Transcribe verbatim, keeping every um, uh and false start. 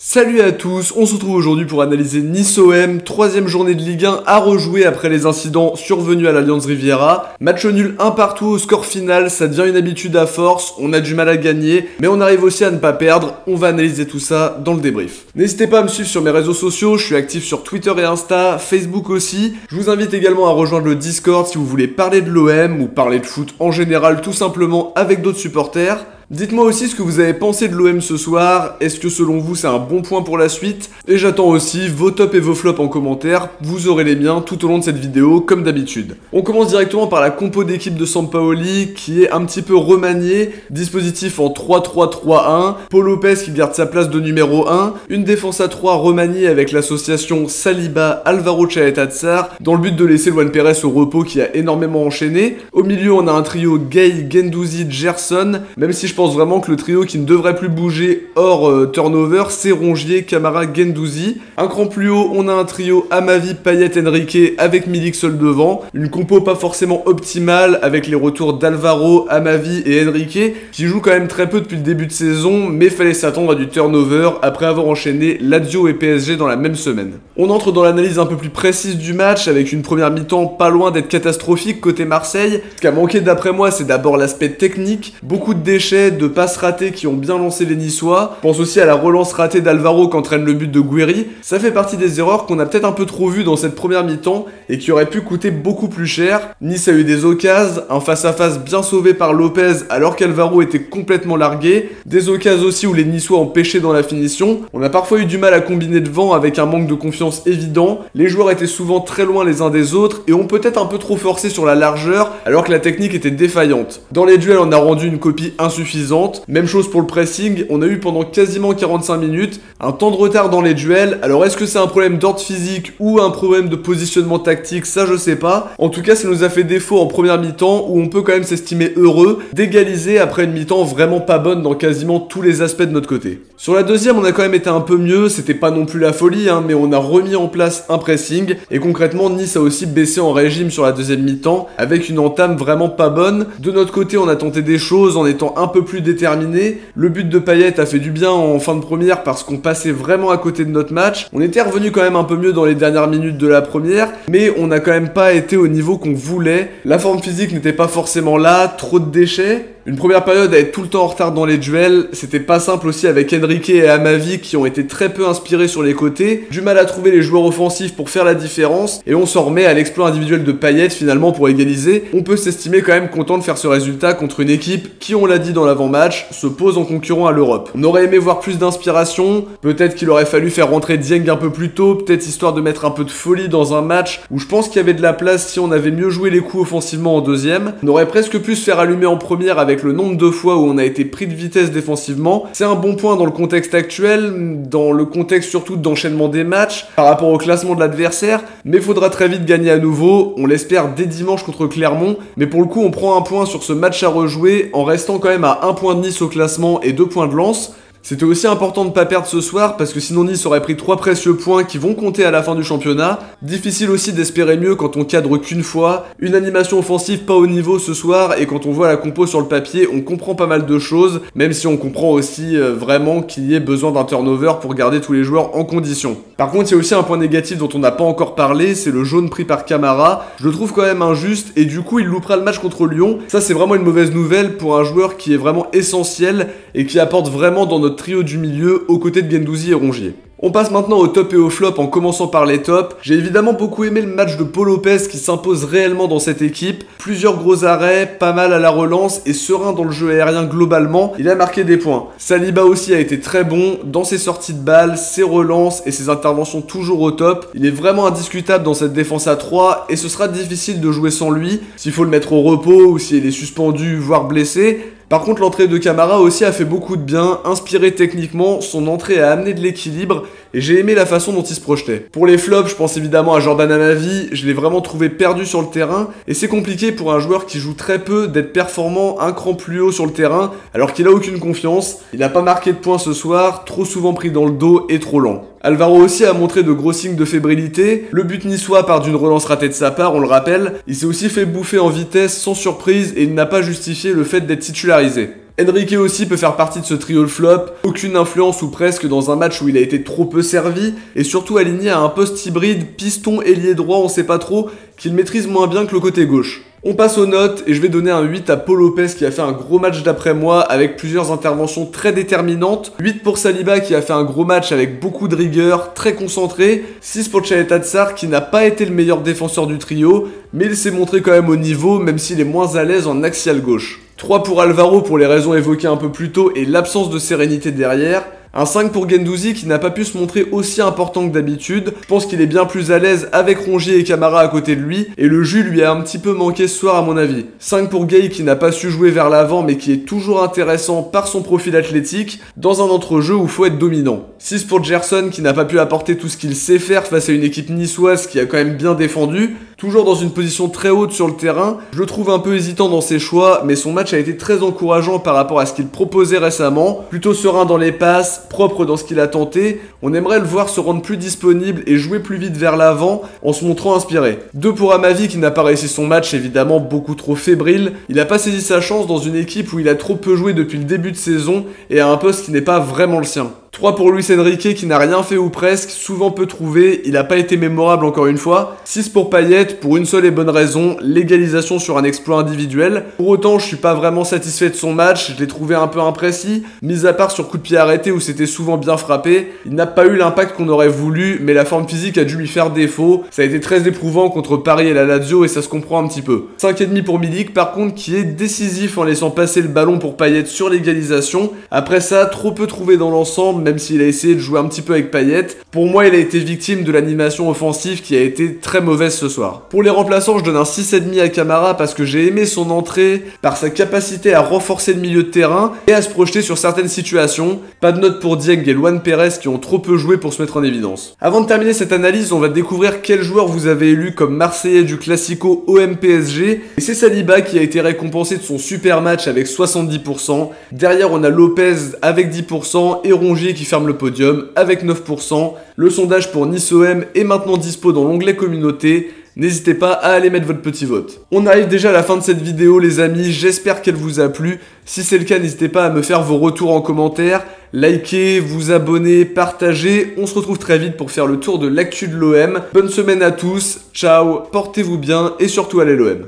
Salut à tous, on se retrouve aujourd'hui pour analyser Nice O M, troisième journée de Ligue un à rejouer après les incidents survenus à l'Allianz Riviera. Match nul un partout au score final, ça devient une habitude à force, on a du mal à gagner, mais on arrive aussi à ne pas perdre, on va analyser tout ça dans le débrief. N'hésitez pas à me suivre sur mes réseaux sociaux, je suis actif sur Twitter et Insta, Facebook aussi. Je vous invite également à rejoindre le Discord si vous voulez parler de l'O M ou parler de foot en général tout simplement avec d'autres supporters. Dites-moi aussi ce que vous avez pensé de l'O M ce soir, est-ce que selon vous c'est un bon point pour la suite? Et j'attends aussi vos tops et vos flops en commentaire, vous aurez les miens tout au long de cette vidéo comme d'habitude. On commence directement par la compo d'équipe de Sampaoli qui est un petit peu remaniée, dispositif en trois trois trois un, Paul Lopez qui garde sa place de numéro un, une défense à trois remaniée avec l'association Saliba Alvaro Chalet-Atsar dans le but de laisser Loane Perez au repos qui a énormément enchaîné. Au milieu on a un trio Gueye, Gendouzi, Gerson, même si je Je pense vraiment que le trio qui ne devrait plus bouger hors euh, turnover, c'est Rongier, Kamara, Gendouzi. Un cran plus haut, on a un trio Amavi, Payet, Henrique avec Milik seul devant. Une compo pas forcément optimale avec les retours d'Alvaro, Amavi et Henrique qui jouent quand même très peu depuis le début de saison, mais fallait s'attendre à du turnover après avoir enchaîné Lazio et P S G dans la même semaine. On entre dans l'analyse un peu plus précise du match avec une première mi-temps pas loin d'être catastrophique côté Marseille. Ce qui a manqué d'après moi, c'est d'abord l'aspect technique, beaucoup de déchets, de passes ratées qui ont bien lancé les Niçois. Je pense aussi à la relance ratée d'Alvaro qu'entraîne le but de Gouiri. Ça fait partie des erreurs qu'on a peut-être un peu trop vues dans cette première mi-temps et qui auraient pu coûter beaucoup plus cher. Nice a eu des occasions, un face-à-face bien sauvé par Lopez alors qu'Alvaro était complètement largué. Des occasions aussi où les Niçois ont pêché dans la finition. On a parfois eu du mal à combiner devant avec un manque de confiance évident. Les joueurs étaient souvent très loin les uns des autres et ont peut-être un peu trop forcé sur la largeur alors que la technique était défaillante. Dans les duels, on a rendu une copie insuffisante. Même chose pour le pressing, on a eu pendant quasiment quarante-cinq minutes un temps de retard dans les duels. Alors est-ce que c'est un problème d'ordre physique ou un problème de positionnement tactique, ça je sais pas. En tout cas ça nous a fait défaut en première mi-temps où on peut quand même s'estimer heureux d'égaliser après une mi-temps vraiment pas bonne dans quasiment tous les aspects de notre côté. Sur la deuxième on a quand même été un peu mieux, c'était pas non plus la folie hein, mais on a remis en place un pressing et concrètement Nice a aussi baissé en régime sur la deuxième mi-temps avec une entame vraiment pas bonne. De notre côté on a tenté des choses en étant un peu plus plus déterminé. Le but de Payet a fait du bien en fin de première parce qu'on passait vraiment à côté de notre match. On était revenu quand même un peu mieux dans les dernières minutes de la première, mais on n'a quand même pas été au niveau qu'on voulait. La forme physique n'était pas forcément là, trop de déchets. Une première période à être tout le temps en retard dans les duels, c'était pas simple aussi avec Henrique et Amavi qui ont été très peu inspirés sur les côtés, du mal à trouver les joueurs offensifs pour faire la différence, et on s'en remet à l'exploit individuel de Payet finalement pour égaliser. On peut s'estimer quand même content de faire ce résultat contre une équipe qui, on l'a dit dans l'avant-match, se pose en concurrent à l'Europe. On aurait aimé voir plus d'inspiration, peut-être qu'il aurait fallu faire rentrer Dieng un peu plus tôt, peut-être histoire de mettre un peu de folie dans un match où je pense qu'il y avait de la place si on avait mieux joué les coups offensivement en deuxième. On aurait presque pu se faire allumer en première avec le nombre de fois où on a été pris de vitesse défensivement. C'est un bon point dans le contexte actuel, dans le contexte surtout d'enchaînement des matchs, par rapport au classement de l'adversaire, mais faudra très vite gagner à nouveau, on l'espère dès dimanche contre Clermont, mais pour le coup on prend un point sur ce match à rejouer, en restant quand même à un point de Nice au classement et deux points de Lens. C'était aussi important de ne pas perdre ce soir parce que sinon Nice aurait pris trois précieux points qui vont compter à la fin du championnat. Difficile aussi d'espérer mieux quand on cadre qu'une fois. Une animation offensive pas au niveau ce soir et quand on voit la compo sur le papier, on comprend pas mal de choses, même si on comprend aussi euh, vraiment qu'il y ait besoin d'un turnover pour garder tous les joueurs en condition. Par contre, il y a aussi un point négatif dont on n'a pas encore parlé, c'est le jaune pris par Kamara. Je le trouve quand même injuste et du coup il loupera le match contre Lyon. Ça c'est vraiment une mauvaise nouvelle pour un joueur qui est vraiment essentiel et qui apporte vraiment dans notre trio du milieu aux côtés de Gendouzi et Rongier. On passe maintenant au top et au flop en commençant par les tops. J'ai évidemment beaucoup aimé le match de Paul Lopez qui s'impose réellement dans cette équipe. Plusieurs gros arrêts, pas mal à la relance et serein dans le jeu aérien globalement. Il a marqué des points. Saliba aussi a été très bon dans ses sorties de balles, ses relances et ses interventions toujours au top. Il est vraiment indiscutable dans cette défense à trois et ce sera difficile de jouer sans lui. S'il faut le mettre au repos ou s'il est suspendu voire blessé. Par contre l'entrée de Kamara aussi a fait beaucoup de bien, inspiré techniquement, son entrée a amené de l'équilibre et j'ai aimé la façon dont il se projetait. Pour les flops, je pense évidemment à Jordan Amavi, je l'ai vraiment trouvé perdu sur le terrain et c'est compliqué pour un joueur qui joue très peu d'être performant un cran plus haut sur le terrain alors qu'il a aucune confiance, il n'a pas marqué de points ce soir, trop souvent pris dans le dos et trop lent. Alvaro aussi a montré de gros signes de fébrilité, le but niçois part d'une relance ratée de sa part, on le rappelle, il s'est aussi fait bouffer en vitesse sans surprise et il n'a pas justifié le fait d'être titularisé. Henrique aussi peut faire partie de ce trio de flop, aucune influence ou presque dans un match où il a été trop peu servi, et surtout aligné à un poste hybride, piston, ailier droit, on sait pas trop, qu'il maîtrise moins bien que le côté gauche. On passe aux notes et je vais donner un huit à Paul Lopez qui a fait un gros match d'après moi avec plusieurs interventions très déterminantes, huit pour Saliba qui a fait un gros match avec beaucoup de rigueur, très concentré, six pour Chalet-Atsar qui n'a pas été le meilleur défenseur du trio, mais il s'est montré quand même au niveau même s'il est moins à l'aise en axial gauche. trois pour Alvaro pour les raisons évoquées un peu plus tôt et l'absence de sérénité derrière. Un cinq pour Gendouzi qui n'a pas pu se montrer aussi important que d'habitude. Je pense qu'il est bien plus à l'aise avec Rongier et Kamara à côté de lui et le jus lui a un petit peu manqué ce soir à mon avis. cinq pour Gueye qui n'a pas su jouer vers l'avant mais qui est toujours intéressant par son profil athlétique dans un entrejeu où faut être dominant. six pour Gerson qui n'a pas pu apporter tout ce qu'il sait faire face à une équipe niçoise qui a quand même bien défendu. Toujours dans une position très haute sur le terrain, je le trouve un peu hésitant dans ses choix, mais son match a été très encourageant par rapport à ce qu'il proposait récemment, plutôt serein dans les passes, propre dans ce qu'il a tenté. On aimerait le voir se rendre plus disponible et jouer plus vite vers l'avant en se montrant inspiré. deux pour Amavi qui n'a pas réussi son match, évidemment beaucoup trop fébrile. Il n'a pas saisi sa chance dans une équipe où il a trop peu joué depuis le début de saison et à un poste qui n'est pas vraiment le sien. trois pour Luis Henrique qui n'a rien fait ou presque, souvent peu trouvé, il n'a pas été mémorable encore une fois. six pour Payet pour une seule et bonne raison, l'égalisation sur un exploit individuel. Pour autant, je suis pas vraiment satisfait de son match, je l'ai trouvé un peu imprécis, mis à part sur coup de pied arrêté où c'était souvent bien frappé. Il n'a pas eu l'impact qu'on aurait voulu, mais la forme physique a dû lui faire défaut. Ça a été très éprouvant contre Paris et la Lazio et ça se comprend un petit peu. cinq virgule cinq pour Milik par contre qui est décisif en laissant passer le ballon pour Payet sur l'égalisation. Après ça, trop peu trouvé dans l'ensemble, même s'il a essayé de jouer un petit peu avec Payet. Pour moi, il a été victime de l'animation offensive qui a été très mauvaise ce soir. Pour les remplaçants, je donne un six virgule cinq à Kamara parce que j'ai aimé son entrée, par sa capacité à renforcer le milieu de terrain et à se projeter sur certaines situations. Pas de note pour Dieng et Loane Perez qui ont trop peu joué pour se mettre en évidence. Avant de terminer cette analyse, on va découvrir quel joueur vous avez élu comme Marseillais du Classico O M P S G. Et c'est Saliba qui a été récompensé de son super match avec soixante-dix pour cent. Derrière, on a Lopez avec dix pour cent et Rongier qui ferme le podium avec neuf pour cent. Le sondage pour Nice O M est maintenant dispo dans l'onglet communauté. N'hésitez pas à aller mettre votre petit vote. On arrive déjà à la fin de cette vidéo les amis, j'espère qu'elle vous a plu. Si c'est le cas, n'hésitez pas à me faire vos retours en commentaire, liker, vous abonner, partager. On se retrouve très vite pour faire le tour de l'actu de l'O M. Bonne semaine à tous, ciao, portez-vous bien et surtout allez l'O M.